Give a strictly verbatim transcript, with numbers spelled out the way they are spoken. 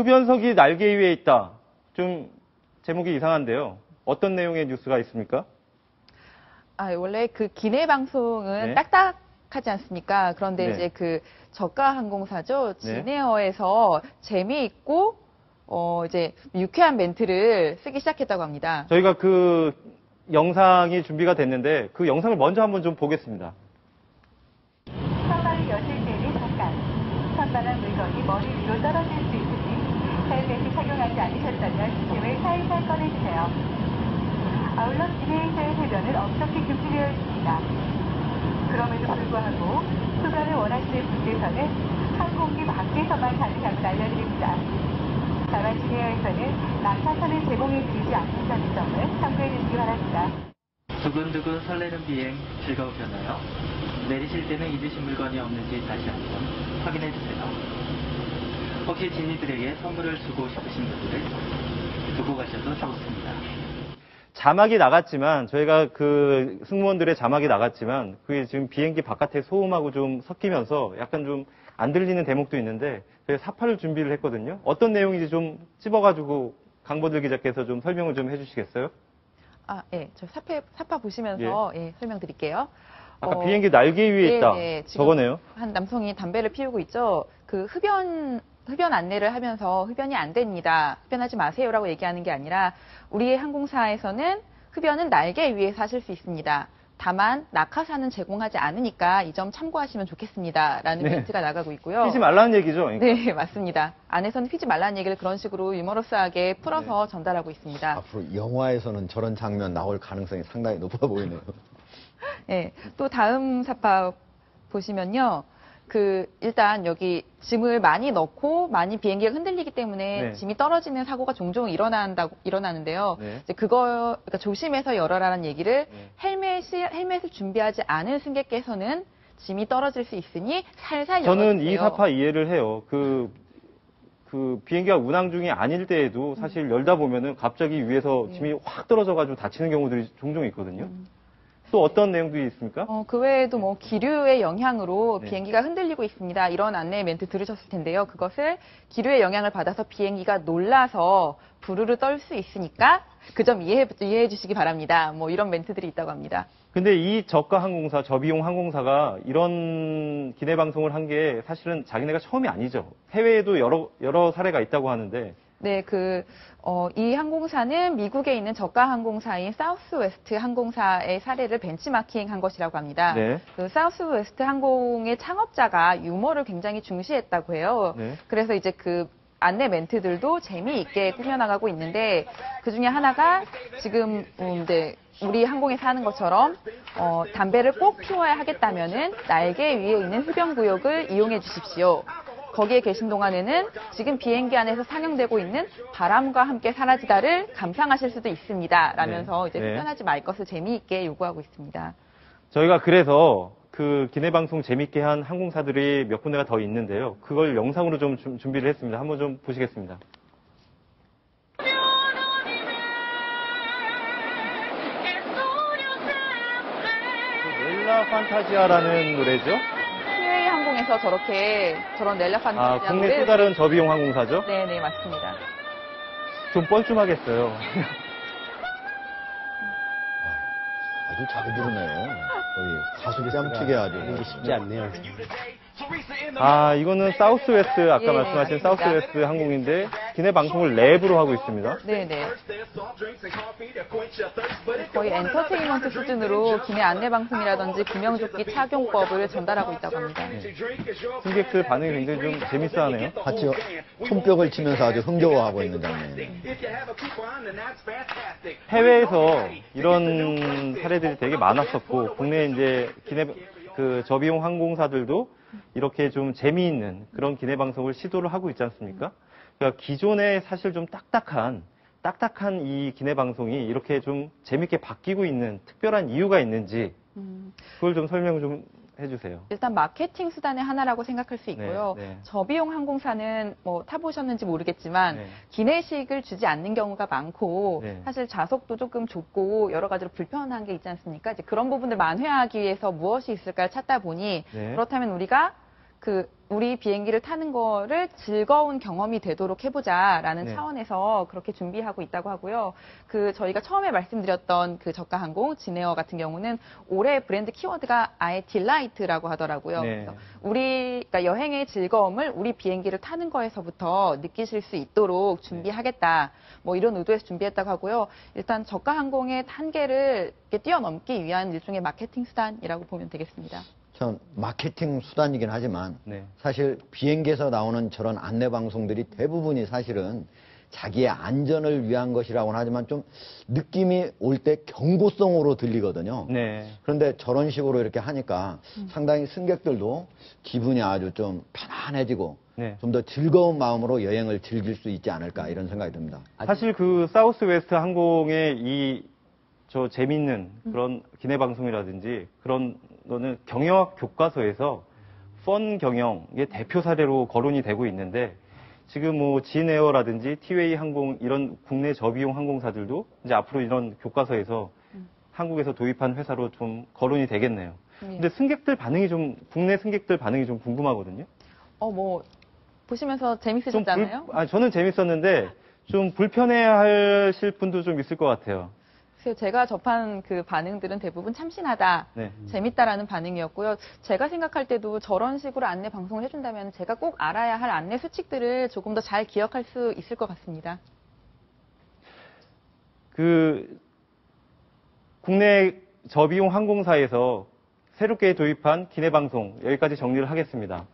흡연석이 날개 위에 있다. 좀 제목이 이상한데요. 어떤 내용의 뉴스가 있습니까? 아, 원래 그 기내 방송은 네. 딱딱하지 않습니까? 그런데 네. 이제 그 저가 항공사죠. 진에어에서 네. 재미있고 어 이제 유쾌한 멘트를 쓰기 시작했다고 합니다. 저희가 그 영상이 준비가 됐는데 그 영상을 먼저 한번 좀 보겠습니다. 선발을 여실 때는 잠깐 선발한 물건이 머리 위로 떨어질 수 있으니 헬멧을 착용하지 않으셨다면 짐을 살살 꺼내주세요. 아울러 진에어에서의 해변은 엄격히 금지되어 있습니다. 그럼에도 불구하고 휴가를 원하시는 분께서는 항공기 밖에서만 가능하다고 알려드립니다. 다만 진에어에서는 낙하산을 제공해드리지 않는다는 점을 참고해주시기 바랍니다. 두근두근 설레는 비행 즐거우셨나요? 내리실 때는 잊으신 물건이 없는지 다시 한번 확인해주세요. 혹시 진이들에게 선물을 주고 싶으신 분들을 두고 가셔도 좋습니다. 자막이 나갔지만 저희가 그 승무원들의 자막이 나갔지만 그게 지금 비행기 바깥의 소음하고 좀 섞이면서 약간 좀 안 들리는 대목도 있는데 사파를 준비를 했거든요. 어떤 내용인지 좀 찝어가지고 강보들 기자께서 좀 설명을 좀 해주시겠어요? 아, 예, 저 사파, 사파 보시면서 예. 예, 설명드릴게요. 아까 어, 비행기 날개 위에 예, 있다. 예, 저거네요. 한 남성이 담배를 피우고 있죠. 그 흡연 흡연 안내를 하면서 흡연이 안 됩니다. 흡연하지 마세요라고 얘기하는 게 아니라 우리의 항공사에서는 흡연은 날개 위에서 하실 수 있습니다. 다만 낙하산은 제공하지 않으니까 이 점 참고하시면 좋겠습니다. 라는 네. 멘트가 나가고 있고요. 휘지 말라는 얘기죠? 그러니까. 네, 맞습니다. 안에서는 휘지 말라는 얘기를 그런 식으로 유머러스하게 풀어서 네. 전달하고 있습니다. 앞으로 영화에서는 저런 장면 나올 가능성이 상당히 높아 보이네요. 네, 또 다음 사파 보시면요. 그 일단 여기 짐을 많이 넣고 많이 비행기가 흔들리기 때문에 네. 짐이 떨어지는 사고가 종종 일어난다고 일어나는데요. 네. 이제 그거 그러니까 조심해서 열어라라는 얘기를 네. 헬멧이, 헬멧을 준비하지 않은 승객께서는 짐이 떨어질 수 있으니 살살 열어주세요. 저는 이 사파 이해를 해요. 그, 그 비행기가 운항 중이 아닐 때에도 사실 열다 보면은 갑자기 위에서 네. 짐이 확 떨어져가지고 다치는 경우들이 종종 있거든요. 음. 또 어떤 내용도 있습니까? 어, 그 외에도 뭐 기류의 영향으로 네. 비행기가 흔들리고 있습니다. 이런 안내 멘트 들으셨을 텐데요. 그것을 기류의 영향을 받아서 비행기가 놀라서 부르르 떨 수 있으니까 그 점 이해해, 이해해 주시기 바랍니다. 뭐 이런 멘트들이 있다고 합니다. 근데 이 저가 항공사, 저비용 항공사가 이런 기내 방송을 한 게 사실은 자기네가 처음이 아니죠. 해외에도 여러, 여러 사례가 있다고 하는데 네, 그, 어, 이 항공사는 미국에 있는 저가 항공사인 사우스웨스트 항공사의 사례를 벤치마킹한 것이라고 합니다. 네. 그 사우스웨스트 항공의 창업자가 유머를 굉장히 중시했다고 해요. 네. 그래서 이제 그 안내 멘트들도 재미있게 꾸며나가고 있는데 그 중에 하나가 지금 음, 네, 우리 항공에서 하는 것처럼 어, 담배를 꼭 피워야 하겠다면은 날개 위에 있는 흡연구역을 이용해 주십시오. 거기에 계신 동안에는 지금 비행기 안에서 상영되고 있는 바람과 함께 사라지다를 감상하실 수도 있습니다. 라면서 네, 이제 흡연하지 네. 말 것을 재미있게 요구하고 있습니다. 저희가 그래서 그 기내방송 재미있게 한 항공사들이 몇 군데가 더 있는데요. 그걸 영상으로 좀 준비를 했습니다. 한번 좀 보시겠습니다. 넬라 판타지아라는 노래죠. 에서 저렇게 저런 넬라판 아, 국내 또 다른 저비용 항공사죠? 네, 네, 맞습니다. 좀 뻘쭘하겠어요. 아주 자주 부르네요. 가수기 짬치게 아주 이게 쉽지 않네요. 아, 이거는 사우스웨스트 아까 예, 말씀하신 맞습니다. 사우스웨스트 항공인데 기내 방송을 랩으로 하고 있습니다. 네, 네. 거의 엔터테인먼트 수준으로 기내 안내 방송이라든지 구명조끼 착용법을 전달하고 있다고 합니다. 네. 승객들 반응이 굉장히 좀 재밌어하네요. 같이 손뼉을 치면서 아주 흥겨워하고 있는 장면이에요. 해외에서 이런 사례들이 되게 많았었고 국내 이제 기내 그 저비용 항공사들도 이렇게 좀 재미있는 그런 기내 방송을 시도를 하고 있지 않습니까? 그러니까 기존에 사실 좀 딱딱한 딱딱한 이 기내 방송이 이렇게 좀 재밌게 바뀌고 있는 특별한 이유가 있는지 그걸 좀 설명 좀 해주세요. 일단 마케팅 수단의 하나라고 생각할 수 있고요. 네, 네. 저비용 항공사는 뭐 타보셨는지 모르겠지만 네. 기내식을 주지 않는 경우가 많고 네. 사실 좌석도 조금 좁고 여러 가지로 불편한 게 있지 않습니까? 이제 그런 부분을 만회하기 위해서 무엇이 있을까를 찾다 보니 네. 그렇다면 우리가 그 우리 비행기를 타는 거를 즐거운 경험이 되도록 해보자라는 네. 차원에서 그렇게 준비하고 있다고 하고요. 그 저희가 처음에 말씀드렸던 그 저가 항공 진에어 같은 경우는 올해 브랜드 키워드가 아예 딜라이트라고 하더라고요. 네. 그래서 우리 그러니까 여행의 즐거움을 우리 비행기를 타는 거에서부터 느끼실 수 있도록 준비하겠다. 뭐 이런 의도에서 준비했다고 하고요. 일단 저가 항공의 한계를 뛰어넘기 위한 일종의 마케팅 수단이라고 보면 되겠습니다. 마케팅 수단이긴 하지만 네. 사실 비행기에서 나오는 저런 안내 방송들이 대부분이 사실은 자기의 안전을 위한 것이라고는 하지만 좀 느낌이 올 때 경고성으로 들리거든요. 네. 그런데 저런 식으로 이렇게 하니까 상당히 승객들도 기분이 아주 좀 편안해지고 네. 좀 더 즐거운 마음으로 여행을 즐길 수 있지 않을까 이런 생각이 듭니다. 사실 그 사우스웨스트 항공의 이 저 재밌는 그런 기내 방송이라든지 그런 거는 경영학 교과서에서 펀 경영의 대표 사례로 거론이 되고 있는데 지금 뭐 진에어라든지 티웨이 항공 이런 국내 저비용 항공사들도 이제 앞으로 이런 교과서에서 음. 한국에서 도입한 회사로 좀 거론이 되겠네요. 예. 근데 승객들 반응이 좀 국내 승객들 반응이 좀 궁금하거든요. 어, 뭐 보시면서 재밌으셨잖아요. 아, 저는 재밌었는데 좀 불편해하실 분도 좀 있을 것 같아요. 그래서 제가 접한 그 반응들은 대부분 참신하다, 네. 재밌다라는 반응이었고요. 제가 생각할 때도 저런 식으로 안내 방송을 해준다면 제가 꼭 알아야 할 안내 수칙들을 조금 더 잘 기억할 수 있을 것 같습니다. 그 국내 저비용 항공사에서 새롭게 도입한 기내 방송 여기까지 정리를 하겠습니다.